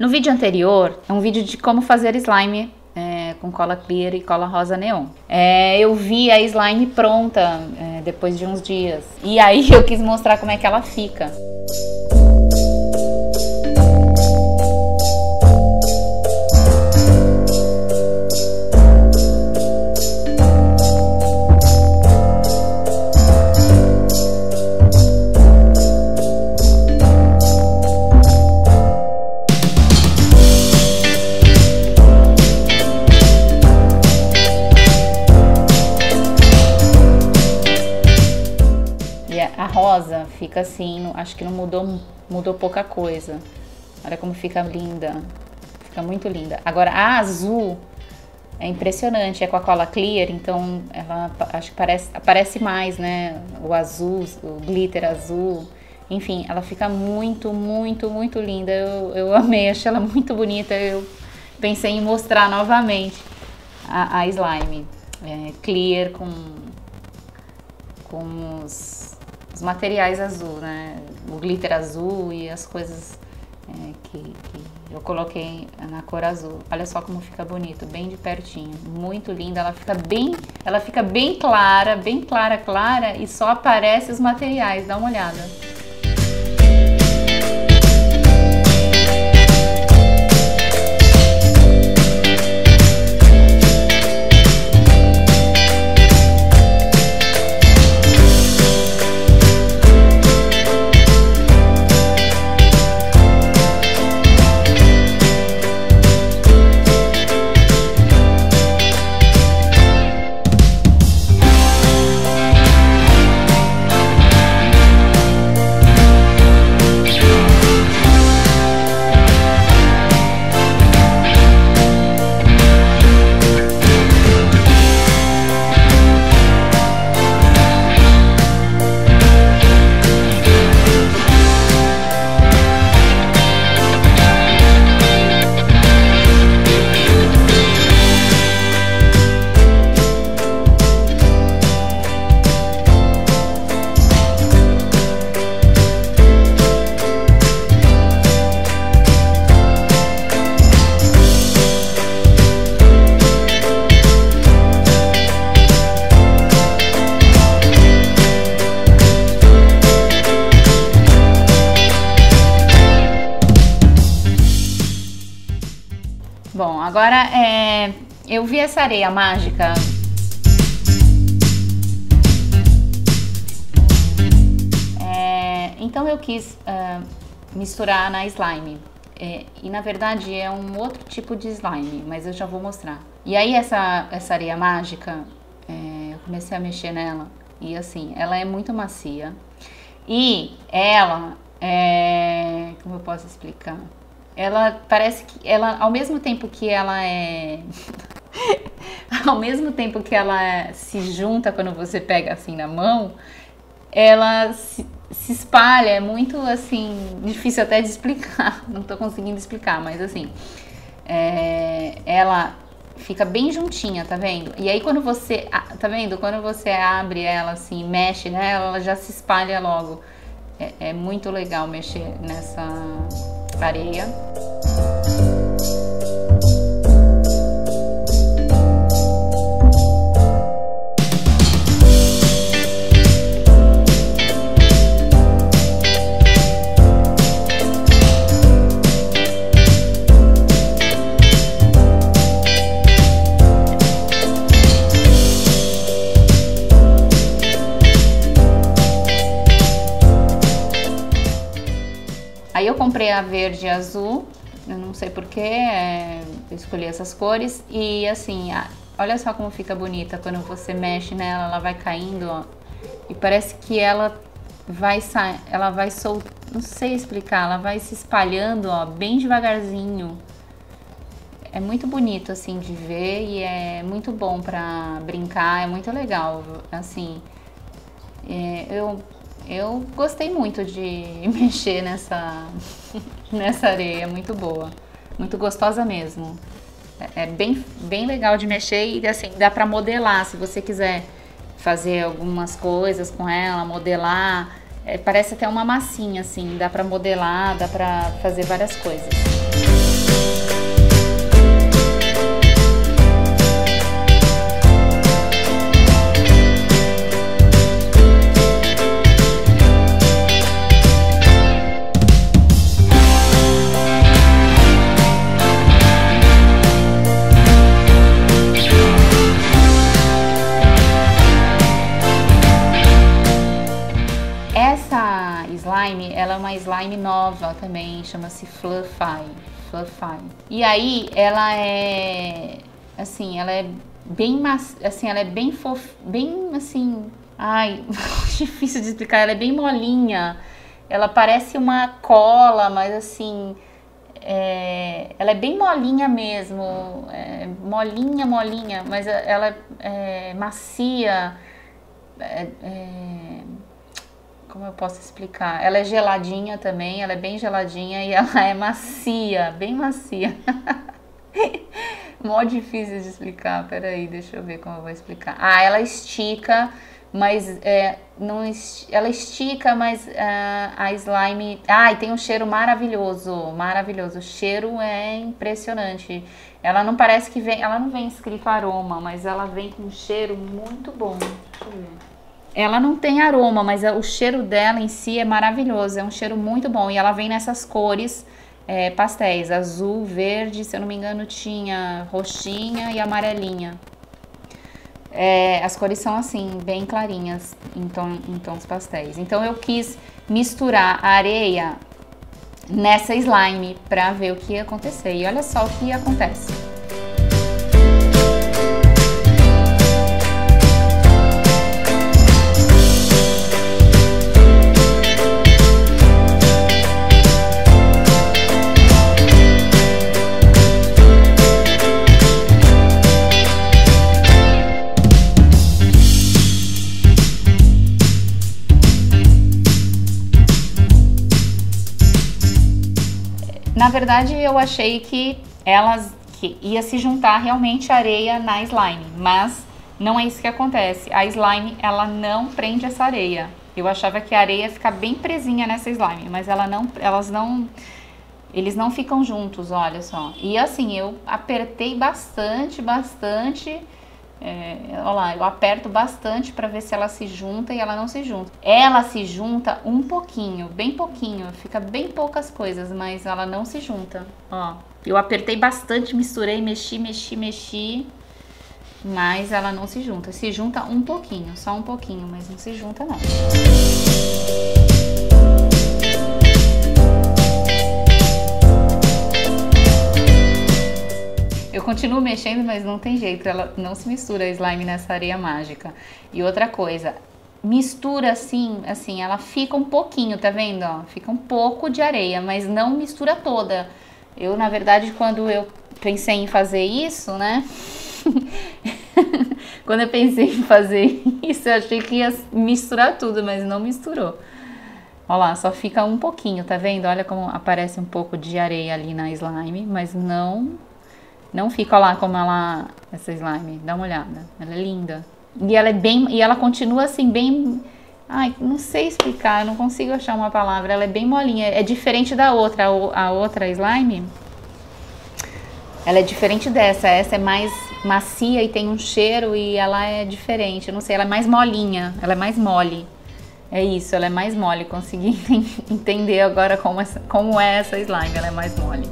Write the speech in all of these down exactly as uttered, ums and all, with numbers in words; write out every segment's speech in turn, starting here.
No vídeo anterior, é um vídeo de como fazer slime é, com cola clear e cola rosa neon. É, eu vi a slime pronta é, depois de uns dias. E aí eu quis mostrar como é que ela fica. Rosa fica assim, acho que não mudou, mudou pouca coisa. Olha como fica linda, fica muito linda. Agora a azul é impressionante, é com a cola clear, então ela acho que parece, aparece mais, né? O azul, o glitter azul, enfim, ela fica muito, muito, muito linda. Eu, eu amei, achei ela muito bonita. Eu pensei em mostrar novamente a, a slime é, clear com com os os materiais azul, né? O glitter azul e as coisas é, que, que eu coloquei na cor azul. Olha só como fica bonito, bem de pertinho, muito linda. Ela fica bem, ela fica bem clara, bem clara, clara e só aparece os materiais. Dá uma olhada. Bom, agora é, eu vi essa areia mágica. É, então eu quis uh, misturar na slime. É, e na verdade é um outro tipo de slime, mas eu já vou mostrar. E aí essa, essa areia mágica, é, eu comecei a mexer nela. E assim, ela é muito macia. E ela, é, como eu posso explicar? Ela parece que ela, ao mesmo tempo que ela é, ao mesmo tempo que ela se junta quando você pega assim na mão, ela se, se espalha, é muito assim, difícil até de explicar, não tô conseguindo explicar, mas assim, é, ela fica bem juntinha, tá vendo? E aí quando você, tá vendo? Quando você abre ela assim, mexe nela, ela já se espalha logo. É, é muito legal mexer nessa areia. Aí eu comprei a verde e azul, eu não sei porquê, é, eu escolhi essas cores e assim, a, olha só como fica bonita quando você mexe nela, ela vai caindo, ó, e parece que ela vai sair, ela vai soltar, não sei explicar, ela vai se espalhando, ó, bem devagarzinho. É muito bonito assim de ver e é muito bom pra brincar, é muito legal, assim, é, eu... Eu gostei muito de mexer nessa, nessa areia, muito boa, muito gostosa mesmo. É, é bem, bem legal de mexer e assim, dá pra modelar, se você quiser fazer algumas coisas com ela, modelar. É, parece até uma massinha assim, dá pra modelar, dá pra fazer várias coisas. slime nova também, chama-se Fluffy. Fluffy. E aí ela é assim, ela é bem assim, ela é bem fof, bem assim, ai, difícil de explicar, ela é bem molinha. Ela parece uma cola, mas assim, é, ela é bem molinha mesmo, é, molinha, molinha, mas ela é, é macia, é, é, como eu posso explicar? Ela é geladinha também, ela é bem geladinha e ela é macia, bem macia. Mó difícil de explicar, peraí, deixa eu ver como eu vou explicar. Ah, ela estica, mas é, não est... ela estica, mas uh, a slime... Ah, e tem um cheiro maravilhoso, maravilhoso. O cheiro é impressionante. Ela não parece que vem... Ela não vem escrito aroma, mas ela vem com um cheiro muito bom. Deixa eu ver. Ela não tem aroma, mas o cheiro dela em si é maravilhoso. É um cheiro muito bom. E ela vem nessas cores é, pastéis. Azul, verde, se eu não me engano, tinha roxinha e amarelinha. É, as cores são assim, bem clarinhas em, tom, em tons pastéis. Então eu quis misturar a areia nessa slime pra ver o que ia acontecer. E olha só o que acontece. Na verdade, eu achei que elas que ia se juntar realmente areia na slime, mas não é isso que acontece. A slime, ela não prende essa areia. Eu achava que a areia ia ficar bem presinha nessa slime, mas ela não, elas não, eles não ficam juntos, olha só. E assim, eu apertei bastante, bastante, é, olha lá, eu aperto bastante para ver se ela se junta e ela não se junta. Ela se junta um pouquinho, bem pouquinho, fica bem poucas coisas, mas ela não se junta, ó. Eu apertei bastante, misturei, mexi, mexi, mexi, mas ela não se junta. Se junta um pouquinho, só um pouquinho, mas não se junta não. Eu continuo mexendo, mas não tem jeito, ela não se mistura slime nessa areia mágica. E outra coisa, mistura assim, assim, ela fica um pouquinho, tá vendo? Ó, fica um pouco de areia, mas não mistura toda. Eu, na verdade, quando eu pensei em fazer isso, né? Quando eu pensei em fazer isso, eu achei que ia misturar tudo, mas não misturou. Olha lá, só fica um pouquinho, tá vendo? Olha como aparece um pouco de areia ali na slime, mas não... Não fica, olha lá como ela... Essa slime, dá uma olhada. Ela é linda. E ela é bem... E ela continua assim, bem... Ai, não sei explicar, não consigo achar uma palavra. Ela é bem molinha. É diferente da outra. A outra slime... Ela é diferente dessa. Essa é mais macia e tem um cheiro e ela é diferente. Eu não sei, ela é mais molinha. Ela é mais mole. É isso, ela é mais mole. Consegui entender agora como, essa, como é essa slime. Ela é mais mole.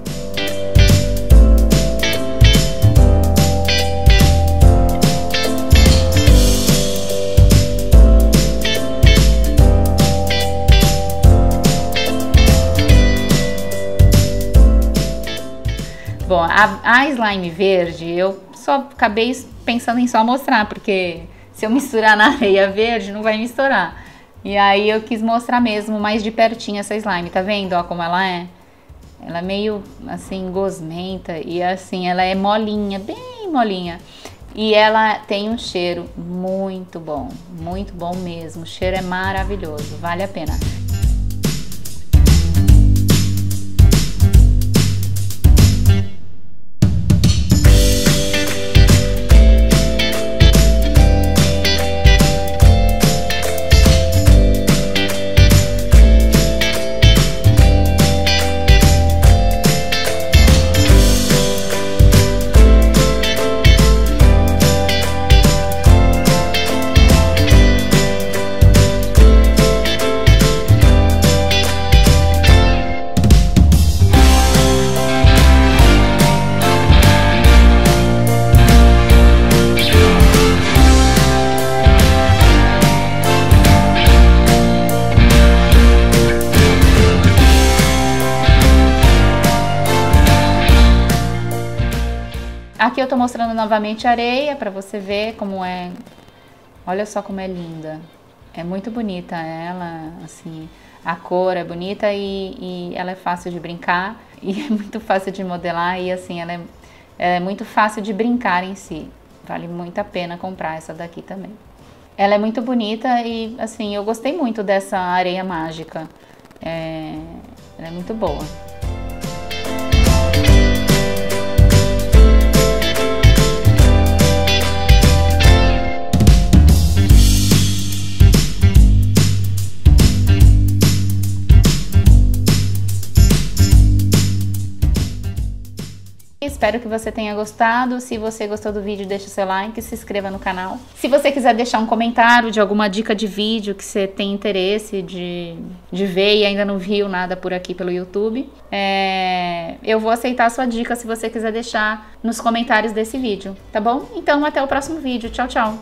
Bom, a, a slime verde, eu só acabei pensando em só mostrar, porque se eu misturar na areia verde, não vai misturar. E aí eu quis mostrar mesmo mais de pertinho essa slime, tá vendo, ó, como ela é? Ela é meio, assim, gosmenta e, assim, ela é molinha, bem molinha. E ela tem um cheiro muito bom, muito bom mesmo. O cheiro é maravilhoso, vale a pena. Aqui eu tô mostrando novamente a areia pra você ver como é. Olha só como é linda. É muito bonita ela, assim, a cor é bonita e, e ela é fácil de brincar e é muito fácil de modelar e assim, ela é, é muito fácil de brincar em si. Vale muito a pena comprar essa daqui também. Ela é muito bonita e assim, eu gostei muito dessa areia mágica. É, ela é muito boa. Espero que você tenha gostado. Se você gostou do vídeo, deixa o seu like, se inscreva no canal. Se você quiser deixar um comentário de alguma dica de vídeo que você tem interesse de, de ver e ainda não viu nada por aqui pelo YouTube, é, eu vou aceitar a sua dica se você quiser deixar nos comentários desse vídeo, tá bom? Então até o próximo vídeo. Tchau, tchau!